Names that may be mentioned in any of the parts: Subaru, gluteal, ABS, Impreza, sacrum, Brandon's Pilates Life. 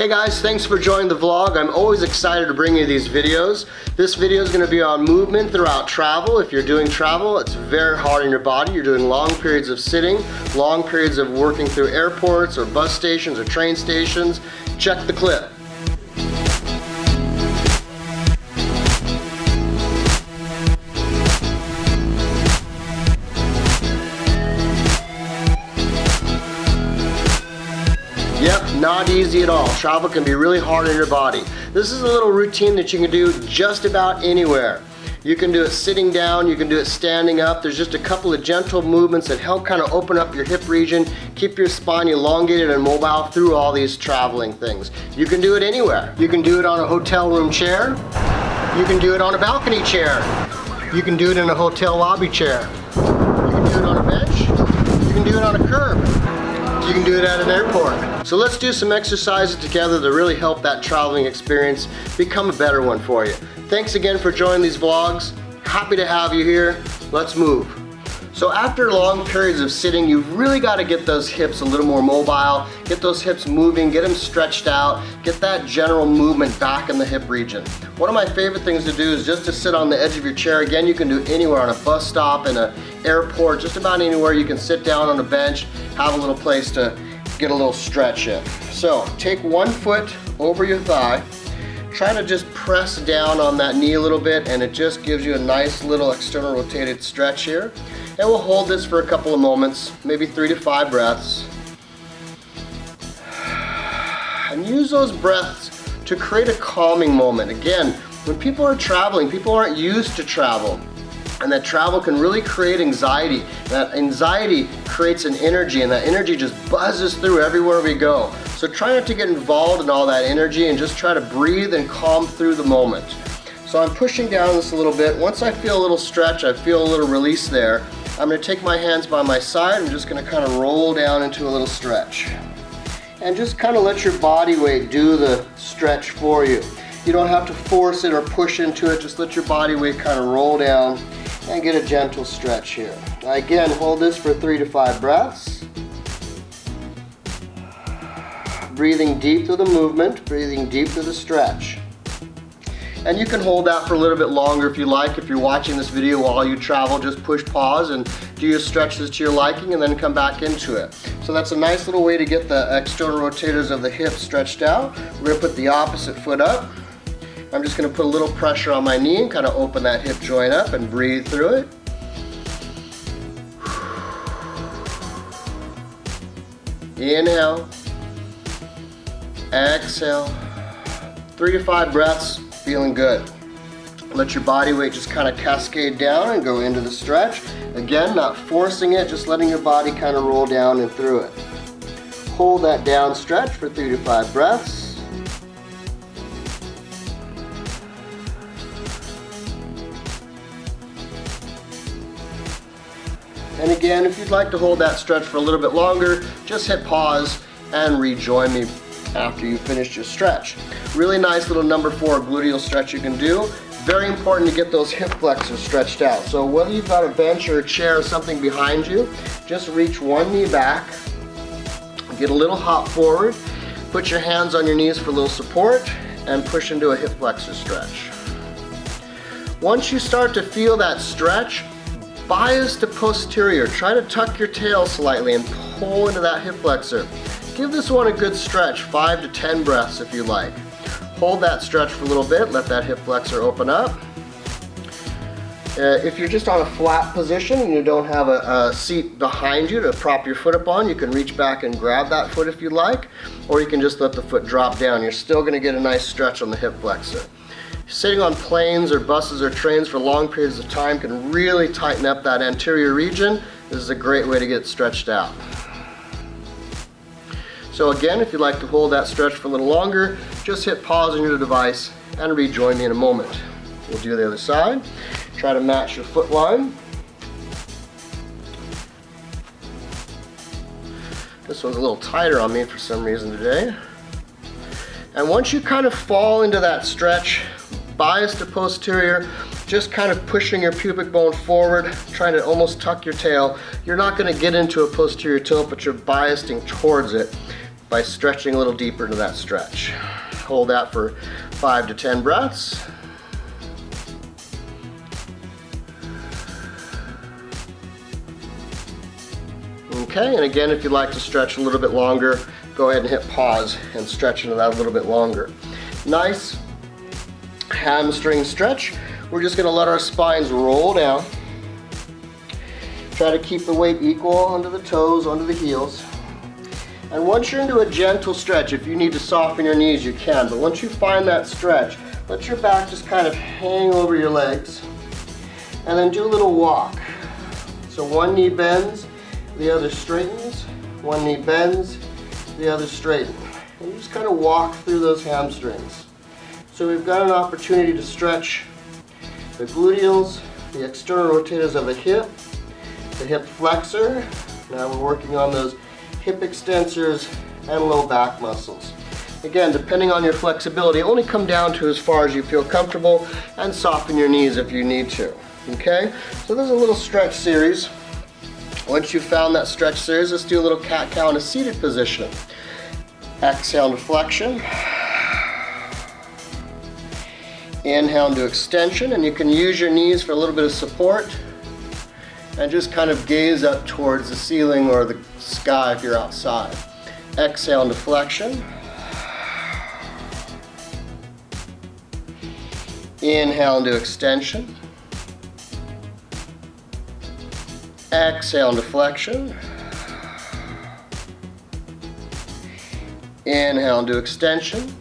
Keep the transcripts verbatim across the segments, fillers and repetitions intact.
Hey guys, thanks for joining the vlog. I'm always excited to bring you these videos. This video is going to be on movement throughout travel. If you're doing travel, it's very hard on your body. You're doing long periods of sitting, long periods of working through airports or bus stations or train stations. Check the clip. Yep, not easy at all. Travel can be really hard on your body. This is a little routine that you can do just about anywhere. You can do it sitting down, you can do it standing up. There's just a couple of gentle movements that help kind of open up your hip region, keep your spine elongated and mobile through all these traveling things. You can do it anywhere. You can do it on a hotel room chair. You can do it on a balcony chair. You can do it in a hotel lobby chair. You can do it on a bench. You can do it on a curb. You can do it at an airport. So let's do some exercises together to really help that traveling experience become a better one for you. Thanks again for joining these vlogs. Happy to have you here. Let's move. So after long periods of sitting, you've really got to get those hips a little more mobile, get those hips moving, get them stretched out, get that general movement back in the hip region. One of my favorite things to do is just to sit on the edge of your chair. Again, you can do anywhere, on a bus stop, in an airport, just about anywhere. You can sit down on a bench, have a little place to get a little stretch in. So take one foot over your thigh, try to just press down on that knee a little bit, and it just gives you a nice little external rotated stretch here. And we'll hold this for a couple of moments, maybe three to five breaths. And use those breaths to create a calming moment. Again, when people are traveling, people aren't used to travel. And that travel can really create anxiety. That anxiety creates an energy, and that energy just buzzes through everywhere we go. So try not to get involved in all that energy and just try to breathe and calm through the moment. So I'm pushing down this a little bit. Once I feel a little stretch, I feel a little release there, I'm gonna take my hands by my side. I'm just gonna kind of roll down into a little stretch. And just kind of let your body weight do the stretch for you. You don't have to force it or push into it. Just let your body weight kind of roll down and get a gentle stretch here. Again, hold this for three to five breaths. Breathing deep through the movement, breathing deep through the stretch. And you can hold that for a little bit longer if you like. If you're watching this video while you travel, just push pause and do your stretches to your liking and then come back into it. So that's a nice little way to get the external rotators of the hips stretched out. We're gonna put the opposite foot up. I'm just gonna put a little pressure on my knee and kind of open that hip joint up and breathe through it. Inhale, exhale, three to five breaths, feeling good. Let your body weight just kind of cascade down and go into the stretch. Again, not forcing it, just letting your body kind of roll down and through it. Hold that down stretch for three to five breaths. And again, if you'd like to hold that stretch for a little bit longer, just hit pause and rejoin me after you've finished your stretch. Really nice little number four gluteal stretch you can do. Very important to get those hip flexors stretched out. So whether you've got a bench or a chair or something behind you, just reach one knee back, get a little hop forward, put your hands on your knees for a little support, and push into a hip flexor stretch. Once you start to feel that stretch, bias to posterior. Try to tuck your tail slightly and pull into that hip flexor. Give this one a good stretch, five to ten breaths if you like. Hold that stretch for a little bit, let that hip flexor open up. Uh, if you're just on a flat position and you don't have a, a seat behind you to prop your foot up on, you can reach back and grab that foot if you like, or you can just let the foot drop down. You're still gonna get a nice stretch on the hip flexor. Sitting on planes or buses or trains for long periods of time can really tighten up that anterior region. This is a great way to get it stretched out. So again, if you'd like to hold that stretch for a little longer, just hit pause on your device and rejoin me in a moment. We'll do the other side. Try to match your foot line. This one's a little tighter on me for some reason today. And once you kind of fall into that stretch, bias to posterior, just kind of pushing your pubic bone forward, trying to almost tuck your tail. You're not going to get into a posterior tilt, but you're biasing towards it. by stretching a little deeper into that stretch. Hold that for five to ten breaths. Okay, and again, if you'd like to stretch a little bit longer, go ahead and hit pause and stretch into that a little bit longer. Nice hamstring stretch. We're just gonna let our spines roll down. Try to keep the weight equal under the toes, under the heels. And once you're into a gentle stretch, if you need to soften your knees, you can. But once you find that stretch, let your back just kind of hang over your legs. And then do a little walk. So one knee bends, the other straightens. One knee bends, the other straightens. And you just kind of walk through those hamstrings. So we've got an opportunity to stretch the gluteals, the external rotators of a hip, the hip flexor. Now we're working on those hip extensors and low back muscles. Again, depending on your flexibility, only come down to as far as you feel comfortable and soften your knees if you need to, okay? So there's a little stretch series. Once you've found that stretch series, let's do a little cat-cow in a seated position. Exhale to flexion. Inhale into extension, and you can use your knees for a little bit of support. And just kind of gaze up towards the ceiling or the sky if you're outside. Exhale into flexion. Inhale into extension. Exhale into flexion. Inhale into extension.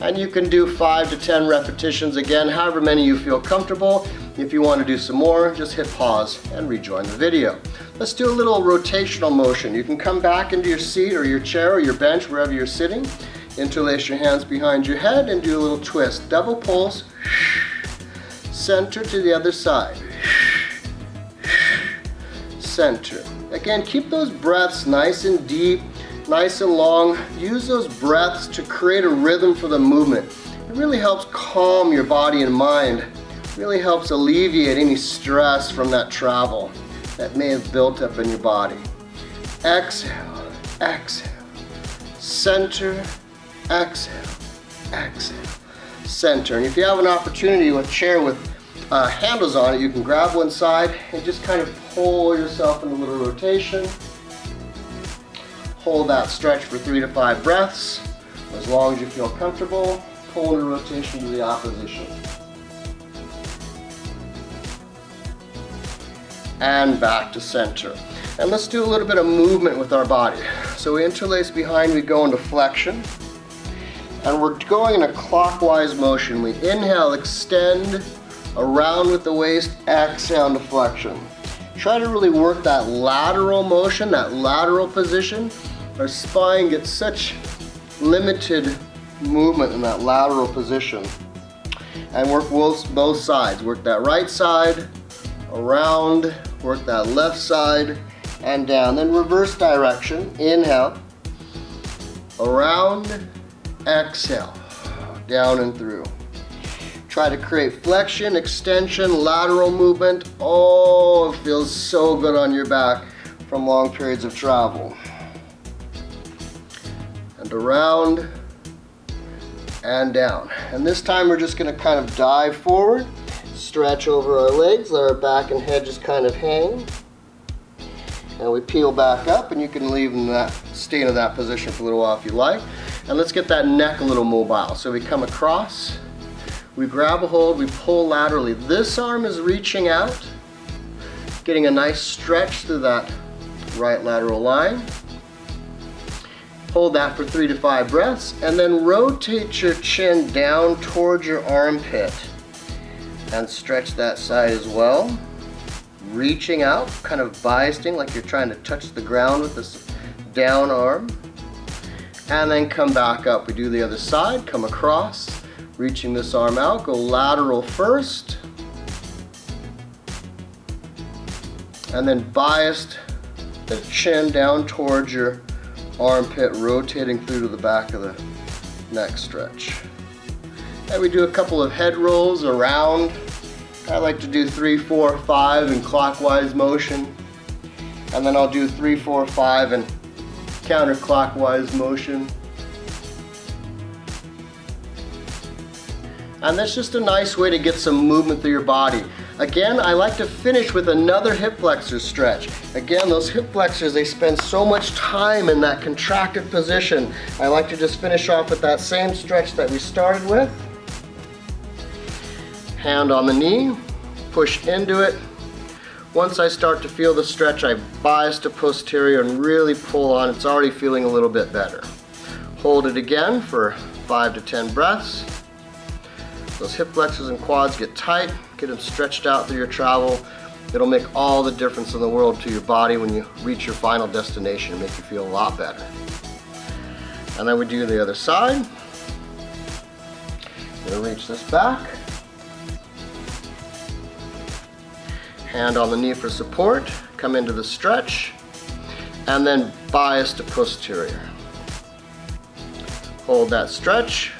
And you can do five to ten repetitions again, however many you feel comfortable. If you want to do some more, just hit pause and rejoin the video. Let's do a little rotational motion. You can come back into your seat or your chair or your bench, wherever you're sitting. Interlace your hands behind your head and do a little twist. Double pulls, center to the other side, center. Again, keep those breaths nice and deep, nice and long. Use those breaths to create a rhythm for the movement. It really helps calm your body and mind. Really helps alleviate any stress from that travel that may have built up in your body. Exhale, exhale, center, exhale, exhale, center. And if you have an opportunity, a chair with uh, handles on it, you can grab one side and just kind of pull yourself in a little rotation. Hold that stretch for three to five breaths. As long as you feel comfortable, pull in a rotation to the opposition. And back to center. And let's do a little bit of movement with our body. So we interlace behind, we go into flexion. And we're going in a clockwise motion. We inhale, extend, around with the waist, exhale into flexion. Try to really work that lateral motion, that lateral position. Our spine gets such limited movement in that lateral position. And work both, both sides. Work that right side, around, work that left side and down. Then reverse direction, inhale, around, exhale, down and through. Try to create flexion, extension, lateral movement. Oh, it feels so good on your back from long periods of travel. And around and down. And this time we're just gonna kind of dive forward. Stretch over our legs, let our back and head just kind of hang. And we peel back up, and you can leave in that, stay in that position for a little while if you like. And let's get that neck a little mobile. So we come across, we grab a hold, we pull laterally. This arm is reaching out, getting a nice stretch through that right lateral line. Hold that for three to five breaths, and then rotate your chin down towards your armpit. And stretch that side as well. Reaching out, kind of biasing like you're trying to touch the ground with this down arm. And then come back up. We do the other side, come across, reaching this arm out, go lateral first. And then biased the chin down towards your armpit, rotating through to the back of the neck stretch. And we do a couple of head rolls around. I like to do three, four, five in clockwise motion. And then I'll do three, four, five in counterclockwise motion. And that's just a nice way to get some movement through your body. Again, I like to finish with another hip flexor stretch. Again, those hip flexors, they spend so much time in that contracted position. I like to just finish off with that same stretch that we started with. Hand on the knee, push into it. Once I start to feel the stretch, I bias to posterior and really pull on. It's already feeling a little bit better. Hold it again for five to ten breaths. Those hip flexors and quads get tight, get them stretched out through your travel. It'll make all the difference in the world to your body when you reach your final destination and make you feel a lot better. And then we do the other side. We'll reach this back. Hand on the knee for support, come into the stretch, and then bias to posterior. Hold that stretch.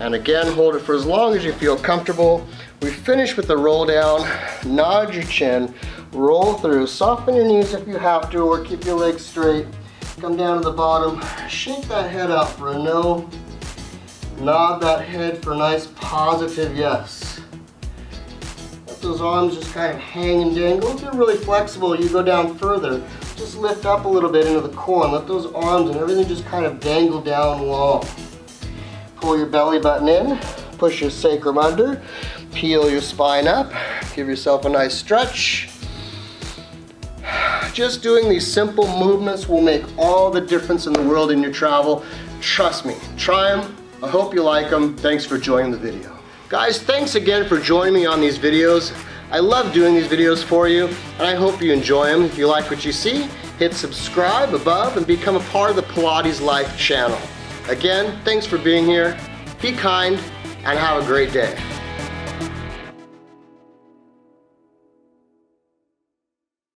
And again, hold it for as long as you feel comfortable. We finish with the roll down, nod your chin, roll through, soften your knees if you have to, or keep your legs straight. Come down to the bottom, shake that head up for a no, nod that head for a nice positive yes. Let those arms just kind of hang and dangle. If you're really flexible, you go down further. Just lift up a little bit into the core and let those arms and everything just kind of dangle down long. Pull your belly button in, push your sacrum under, peel your spine up, give yourself a nice stretch. Just doing these simple movements will make all the difference in the world in your travel. Trust me, try them. I hope you like them. Thanks for joining the video. Guys, thanks again for joining me on these videos. I love doing these videos for you, and I hope you enjoy them. If you like what you see, hit subscribe above and become a part of the Pilates Life channel. Again, thanks for being here, be kind, and have a great day.